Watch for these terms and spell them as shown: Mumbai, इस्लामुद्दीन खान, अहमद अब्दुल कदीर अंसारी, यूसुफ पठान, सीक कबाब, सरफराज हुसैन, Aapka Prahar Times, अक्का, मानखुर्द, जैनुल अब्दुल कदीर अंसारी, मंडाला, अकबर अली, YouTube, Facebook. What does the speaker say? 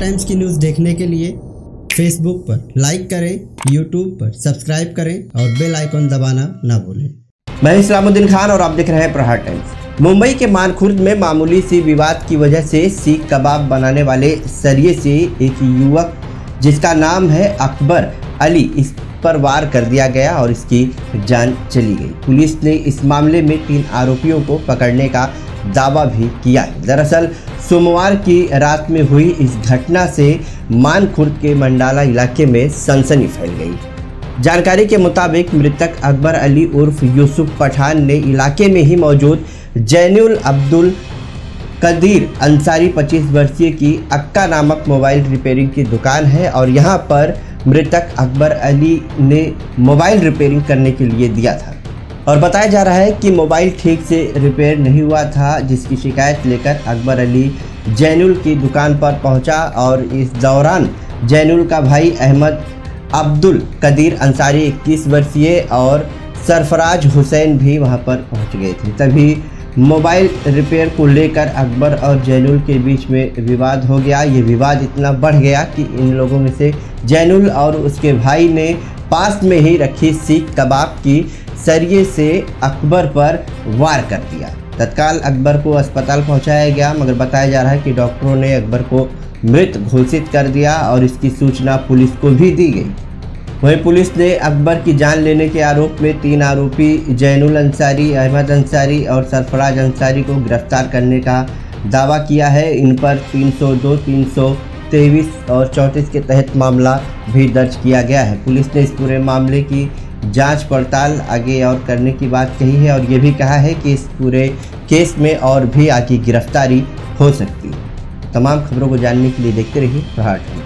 Times की news देखने के लिए फेसबुक पर लाइक करें, यूट्यूब पर सब्सक्राइब करें और बेल आइकॉन दबाना ना भूलें। मैं इस्लामुद्दीन खान और आप देख रहे हैं प्रहार टाइम्स। मुंबई के मानखुर्द में मामूली सी विवाद की वजह से सीख कबाब बनाने वाले सरिये से एक युवक जिसका नाम है अकबर अली, इस पर वार कर दिया गया और इसकी जान चली गई। पुलिस ने इस मामले में 3 आरोपियों को पकड़ने का दावा भी किया है। दरअसल सोमवार की रात में हुई इस घटना से मानखुर्द के मंडाला इलाके में सनसनी फैल गई। जानकारी के मुताबिक मृतक अकबर अली उर्फ यूसुफ पठान ने इलाके में ही मौजूद जैनुल अब्दुल कदीर अंसारी 25 वर्षीय की अक्का नामक मोबाइल रिपेयरिंग की दुकान है और यहां पर मृतक अकबर अली ने मोबाइल रिपेयरिंग करने के लिए दिया था और बताया जा रहा है कि मोबाइल ठीक से रिपेयर नहीं हुआ था, जिसकी शिकायत लेकर अकबर अली जैनुल की दुकान पर पहुँचा और इस दौरान जैनुल का भाई अहमद अब्दुल कदीर अंसारी 21 वर्षीय और सरफराज हुसैन भी वहां पर पहुंच गए थे। तभी मोबाइल रिपेयर को लेकर अकबर और जैनुल के बीच में विवाद हो गया। ये विवाद इतना बढ़ गया कि इन लोगों में से जैनुल और उसके भाई ने पास में ही रखी सीख कबाब की सरिये से अकबर पर वार कर दिया। तत्काल अकबर को अस्पताल पहुँचाया गया, मगर बताया जा रहा है कि डॉक्टरों ने अकबर को मृत घोषित कर दिया और इसकी सूचना पुलिस को भी दी गई। वहीं पुलिस ने अकबर की जान लेने के आरोप में 3 आरोपी जैनुल अंसारी, अहमद अंसारी और सरफराज अंसारी को गिरफ्तार करने का दावा किया है। इन पर 302, 323 और 34 के तहत मामला भी दर्ज किया गया है। पुलिस ने इस पूरे मामले की जांच पड़ताल आगे और करने की बात कही है और ये भी कहा है कि इस पूरे केस में और भी आगे गिरफ्तारी हो सकती है। तमाम खबरों को जानने के लिए देखते रहिए प्रहार।